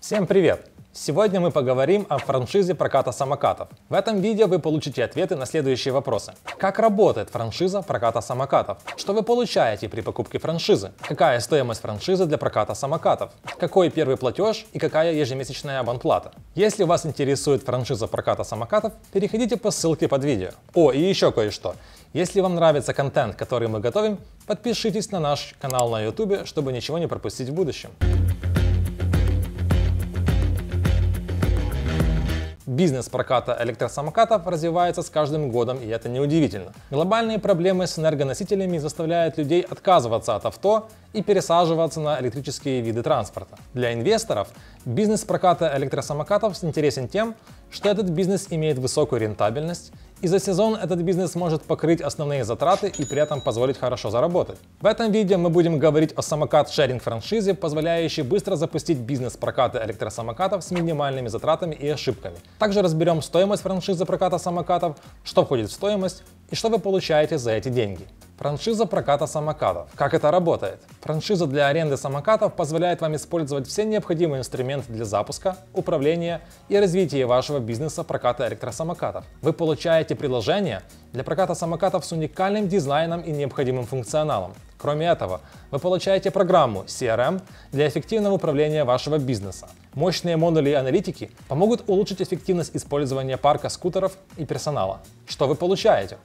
Всем привет! Сегодня мы поговорим о франшизе проката самокатов. В этом видео вы получите ответы на следующие вопросы. Как работает франшиза проката самокатов? Что вы получаете при покупке франшизы? Какая стоимость франшизы для проката самокатов? Какой первый платеж и какая ежемесячная абонплата? Если вас интересует франшиза проката самокатов, переходите по ссылке под видео. О, и еще кое-что. Если вам нравится контент, который мы готовим, подпишитесь на наш канал на YouTube, чтобы ничего не пропустить в будущем. Бизнес проката электросамокатов развивается с каждым годом, и это неудивительно. Глобальные проблемы с энергоносителями заставляют людей отказываться от авто и пересаживаться на электрические виды транспорта. Для инвесторов бизнес проката электросамокатов интересен тем, что этот бизнес имеет высокую рентабельность, и за сезон этот бизнес может покрыть основные затраты и при этом позволить хорошо заработать. В этом видео мы будем говорить о самокат-шеринг-франшизе, позволяющей быстро запустить бизнес проката электросамокатов с минимальными затратами и ошибками. Также разберем стоимость франшизы проката самокатов, что входит в стоимость и что вы получаете за эти деньги. Франшиза проката самокатов. Как это работает? Франшиза для аренды самокатов позволяет вам использовать все необходимые инструменты для запуска, управления и развития вашего бизнеса проката электросамокатов. Вы получаете приложение для проката самокатов с уникальным дизайном и необходимым функционалом. Кроме этого, вы получаете программу CRM для эффективного управления вашего бизнеса. Мощные модули и аналитики помогут улучшить эффективность использования парка скутеров и персонала. Что вы получаете?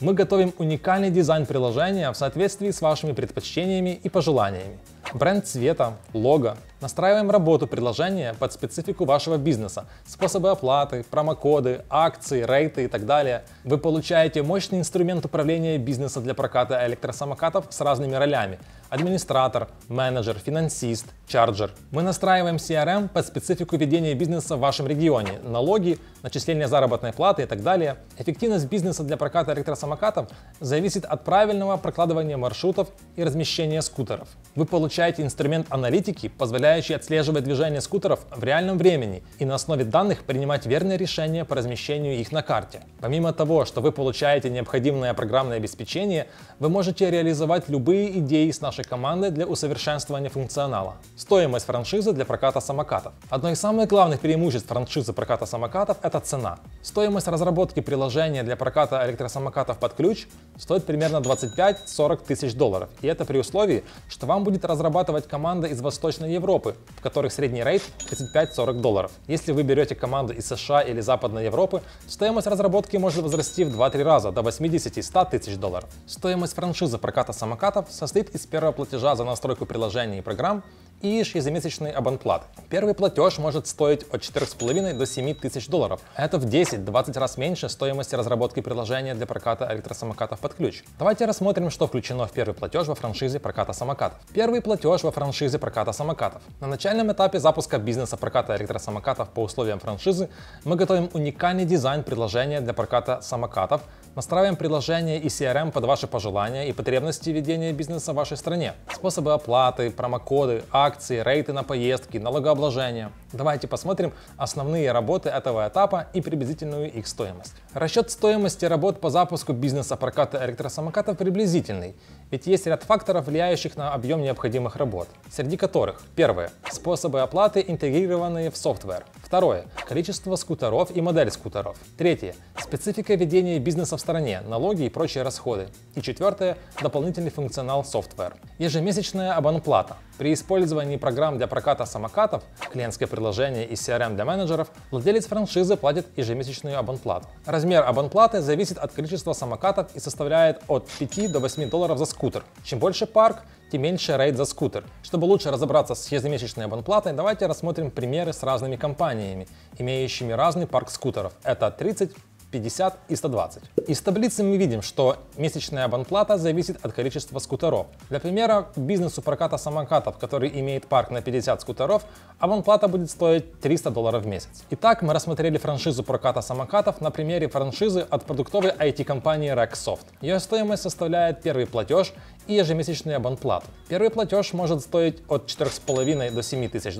Мы готовим уникальный дизайн приложения в соответствии с вашими предпочтениями и пожеланиями. Бренд цвета, лого. Настраиваем работу приложения под специфику вашего бизнеса, способы оплаты, промокоды, акции, рейты и так далее. Вы получаете мощный инструмент управления бизнеса для проката электросамокатов с разными ролями: администратор, менеджер, финансист, чарджер. Мы настраиваем CRM под специфику ведения бизнеса в вашем регионе, налоги, начисление заработной платы и так далее. Эффективность бизнеса для проката электросамокатов зависит от правильного прокладывания маршрутов и размещения скутеров. Вы получаете инструмент аналитики, позволяющий отслеживать движение скутеров в реальном времени и на основе данных принимать верные решения по размещению их на карте. Помимо того, что вы получаете необходимое программное обеспечение, вы можете реализовать любые идеи с нашей команды для усовершенствования функционала. Стоимость франшизы для проката самокатов. Одно из самых главных преимуществ франшизы проката самокатов – это цена. Стоимость разработки приложения для проката электросамокатов под ключ стоит примерно 25-40 тысяч долларов, и это при условии, что вам будет разрабатывать команда из Восточной Европы, в которых средний рейт 35-40 долларов. Если вы берете команду из США или Западной Европы, стоимость разработки может возрасти в 2-3 раза, до 80-100 тысяч долларов. Стоимость франшизы проката самокатов состоит из первого платежа за настройку приложений и программ и ежемесячной абонплаты. Первый платеж может стоить от 4,5 до 7 тысяч долларов. Это в 10-20 раз меньше стоимости разработки приложения для проката электросамокатов под ключ. Давайте рассмотрим, что включено в первый платеж во франшизе проката самокатов. Первый платеж во франшизе проката самокатов. На начальном этапе запуска бизнеса проката электросамокатов по условиям франшизы мы готовим уникальный дизайн приложения для проката самокатов, настраиваем приложение и CRM под ваши пожелания и потребности ведения бизнеса в вашей стране. Способы оплаты, промокоды, акции, рейты на поездки, налогообложение. Давайте посмотрим основные работы этого этапа и приблизительную их стоимость. Расчет стоимости работ по запуску бизнеса проката электросамокатов приблизительный, ведь есть ряд факторов, влияющих на объем необходимых работ, среди которых: первое, способы оплаты, интегрированные в софтвер. Второе, количество скутеров и модель скутеров. Третье, специфика ведения бизнеса в стране, налоги и прочие расходы. И четвертое, дополнительный функционал софтвер. Ежемесячная абонплата. При использовании программ для проката самокатов, клиентское приложение и CRM для менеджеров, владелец франшизы платит ежемесячную абонплату. Размер абонплаты зависит от количества самокатов и составляет от 5 до 8 долларов за скутер. Чем больше парк, тем меньше рейд за скутер. Чтобы лучше разобраться с ежемесячной абонплатой, давайте рассмотрим примеры с разными компаниями, имеющими разный парк скутеров. Это 30, 50 и 120. Из таблицы мы видим, что месячная абонплата зависит от количества скутеров. Для примера, бизнесу проката самокатов, который имеет парк на 50 скутеров, абонплата будет стоить 300 долларов в месяц. Итак, мы рассмотрели франшизу проката самокатов на примере франшизы от продуктовой IT-компании Rexsoft. Ее стоимость составляет первый платеж и ежемесячные абонплаты. Первый платеж может стоить от $4,5 до $7 тысяч,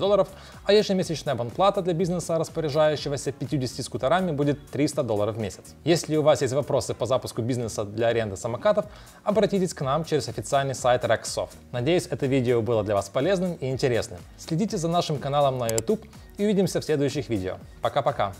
а ежемесячная абонплата для бизнеса, распоряжающегося 50 скутерами, будет $300 в месяц. Если у вас есть вопросы по запуску бизнеса для аренды самокатов, обратитесь к нам через официальный сайт RexSoft. Надеюсь, это видео было для вас полезным и интересным. Следите за нашим каналом на YouTube и увидимся в следующих видео. Пока-пока!